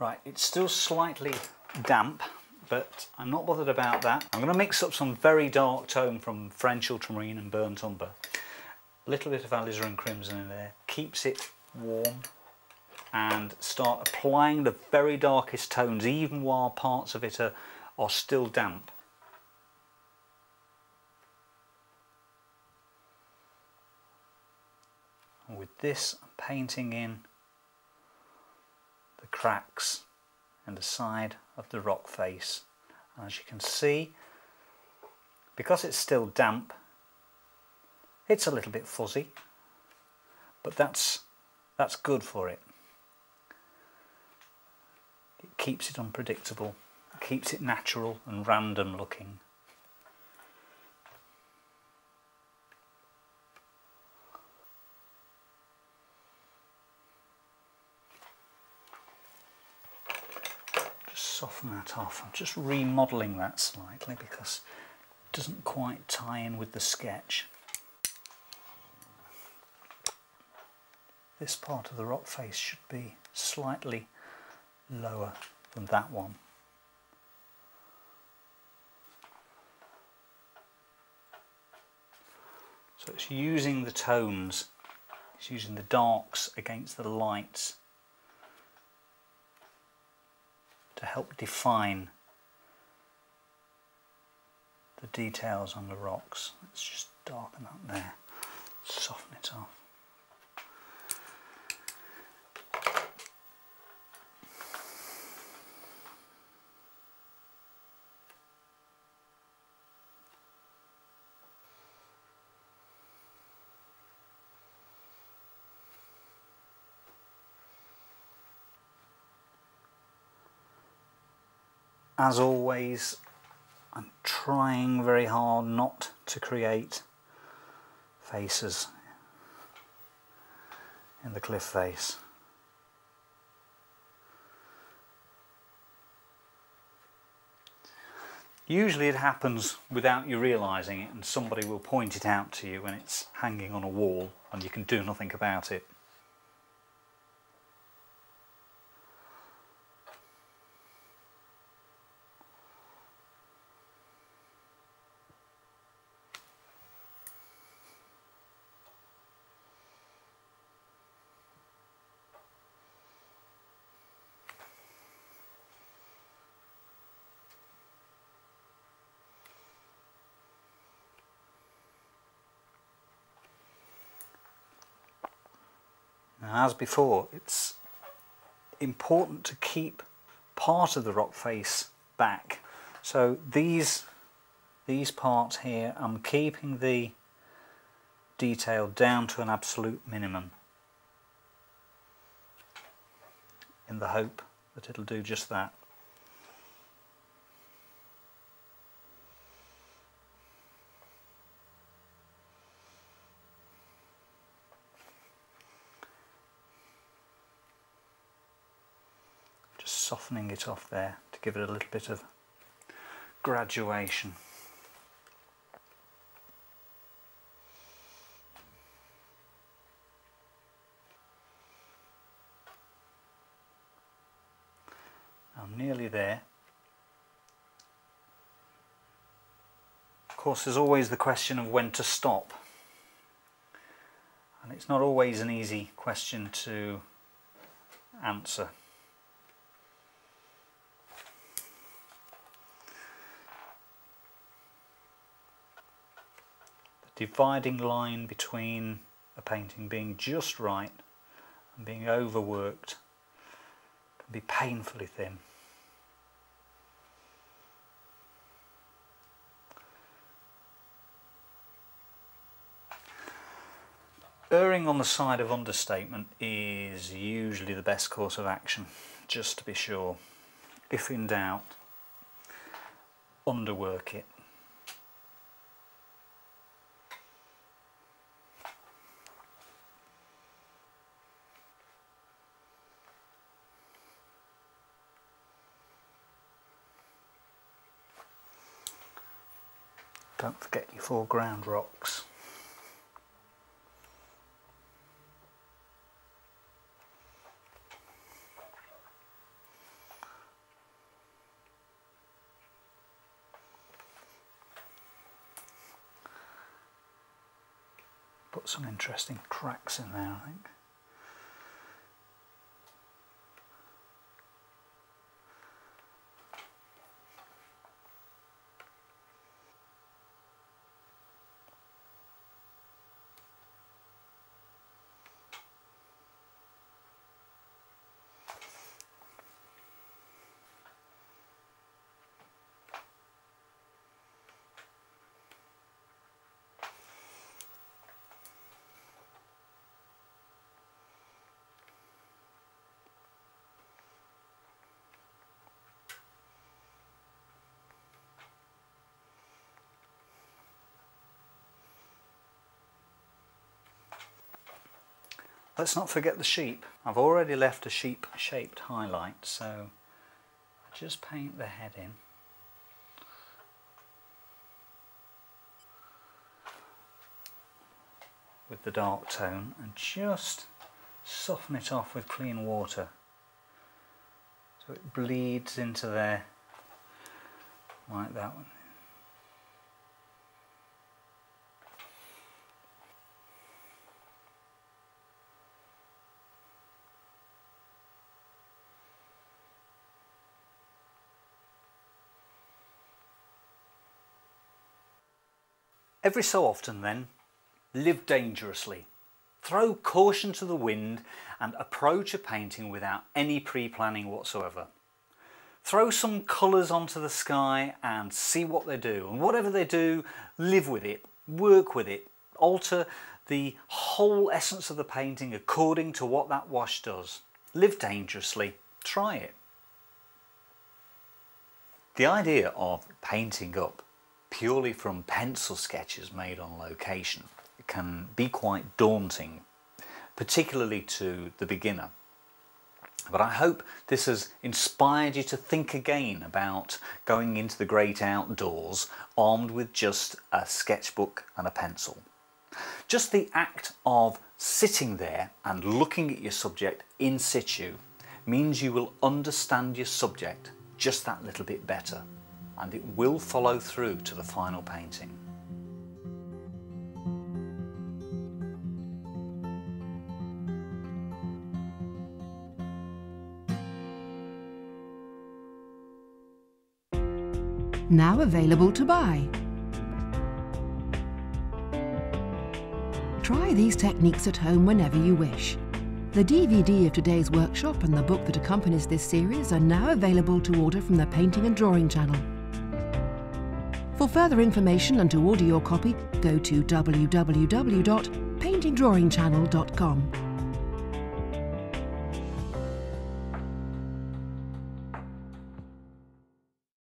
Right, it's still slightly damp, but I'm not bothered about that. I'm going to mix up some very dark tone from French Ultramarine and Burnt Umber. A little bit of Alizarin Crimson in there, keeps it warm, and start applying the very darkest tones even while parts of it are still damp. And with this, I'm painting in the cracks and the side of the rock face. And as you can see, because it's still damp, it's a little bit fuzzy, but that's good for it. It keeps it unpredictable, keeps it natural and random looking. Soften that off. I'm just remodelling that slightly because it doesn't quite tie in with the sketch. This part of the rock face should be slightly lower than that one. So it's using the tones, it's using the darks against the lights to help define the details on the rocks. Let's just darken up there, soften it off. As always, I'm trying very hard not to create faces in the cliff face. Usually it happens without you realising it, and somebody will point it out to you when it's hanging on a wall and you can do nothing about it. As before, it's important to keep part of the rock face back. So these parts here, I'm keeping the detail down to an absolute minimum in the hope that it'll do just that. Softening it off there to give it a little bit of graduation. I'm nearly there. Of course, there's always the question of when to stop, and it's not always an easy question to answer. Dividing line between a painting being just right and being overworked can be painfully thin. Erring on the side of understatement is usually the best course of action, just to be sure. If in doubt, underwork it. Don't forget your foreground rocks. put some interesting cracks in there, I think. Let's not forget the sheep. I've already left a sheep-shaped highlight, so I just paint the head in. With the dark tone and just soften it off with clean water. So it bleeds into there like that one. Every so often then, live dangerously. Throw caution to the wind and approach a painting without any pre-planning whatsoever. Throw some colours onto the sky and see what they do. And whatever they do, live with it, work with it, alter the whole essence of the painting according to what that wash does. Live dangerously, try it. The idea of painting up purely from pencil sketches made on location can be quite daunting, particularly to the beginner. But I hope this has inspired you to think again about going into the great outdoors armed with just a sketchbook and a pencil. Just the act of sitting there and looking at your subject in situ means you will understand your subject just that little bit better, and it will follow through to the final painting. Now available to buy. Try these techniques at home whenever you wish. The DVD of today's workshop and the book that accompanies this series are now available to order from the Painting and Drawing Channel. For further information and to order your copy, go to www.paintingdrawingchannel.com.